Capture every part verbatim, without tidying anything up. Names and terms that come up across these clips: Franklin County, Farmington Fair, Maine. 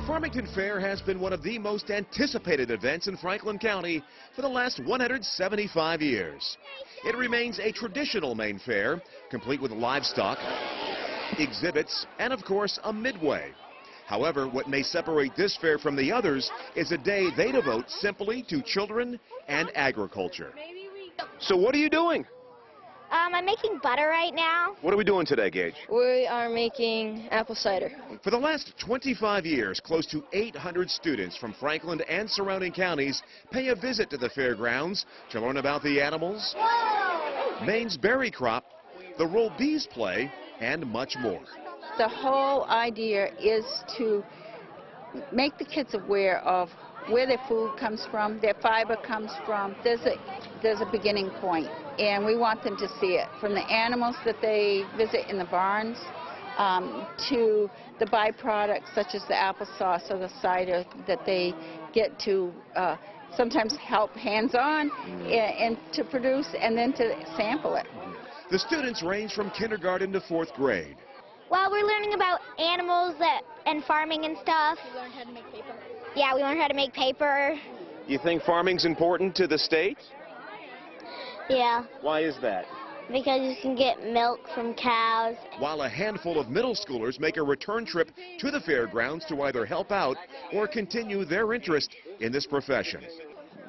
The Farmington Fair has been one of the most anticipated events in Franklin County for the last one hundred seventy-five years. It remains a traditional Maine fair, complete with livestock, exhibits, and of course a midway. However, what may separate this fair from the others is a day they devote simply to children and agriculture. So what are you doing? Um, I'm making butter right now. What are we doing today, Gage? We are making apple cider. For the last twenty-five years, close to eight hundred students from Franklin and surrounding counties pay a visit to the fairgrounds to learn about the animals, Whoa! Maine's berry crop, the role bees play, and much more. The whole idea is to make the kids aware of where their food comes from, their fiber comes from. There's a, there's a beginning point, and we want them to see it. From the animals that they visit in the barns um, to the byproducts such as the applesauce or the cider that they get to uh, sometimes help hands-on and, and to produce and then to sample it. The students range from kindergarten to fourth grade. Well, we're learning about animals that, and farming and stuff. We learned how to make paper. Yeah, we learned how to make paper. You think farming's important to the state? Yeah. Why is that? Because you can get milk from cows. While a handful of middle schoolers make a return trip to the fairgrounds to either help out or continue their interest in this profession.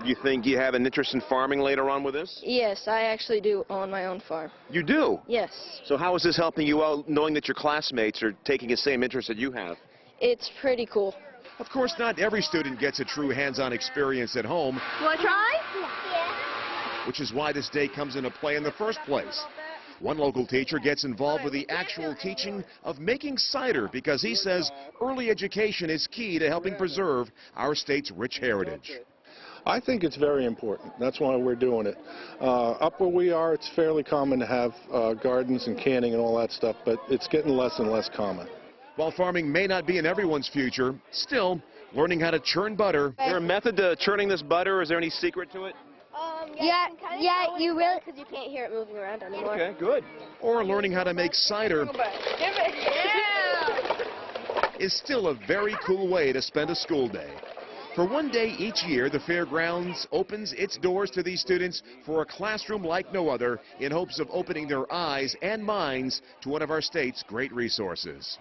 You think you have an interest in farming later on with this? Yes, I actually do on my own farm. You do? Yes. So how is this helping you out, knowing that your classmates are taking the same interest that you have? It's pretty cool. Of course, not every student gets a true hands-on experience at home. You want to try? Yeah. Which is why this day comes into play in the first place. One local teacher gets involved with the actual teaching of making cider because he says early education is key to helping preserve our state's rich heritage. I think it's very important. That's why we're doing it. Uh, up where we are, it's fairly common to have uh, gardens and canning and all that stuff, but it's getting less and less common. While farming may not be in everyone's future, still, learning how to churn butter. Is there a method to churning this butter? Is there any secret to it? Um, yeah, yeah, you, kind of yeah, you really, because you can't hear it moving around anymore. Okay, good. Or learning how to make cider is still a very cool way to spend a school day. For one day each year, the fairgrounds opens its doors to these students for a classroom like no other in hopes of opening their eyes and minds to one of our state's great resources.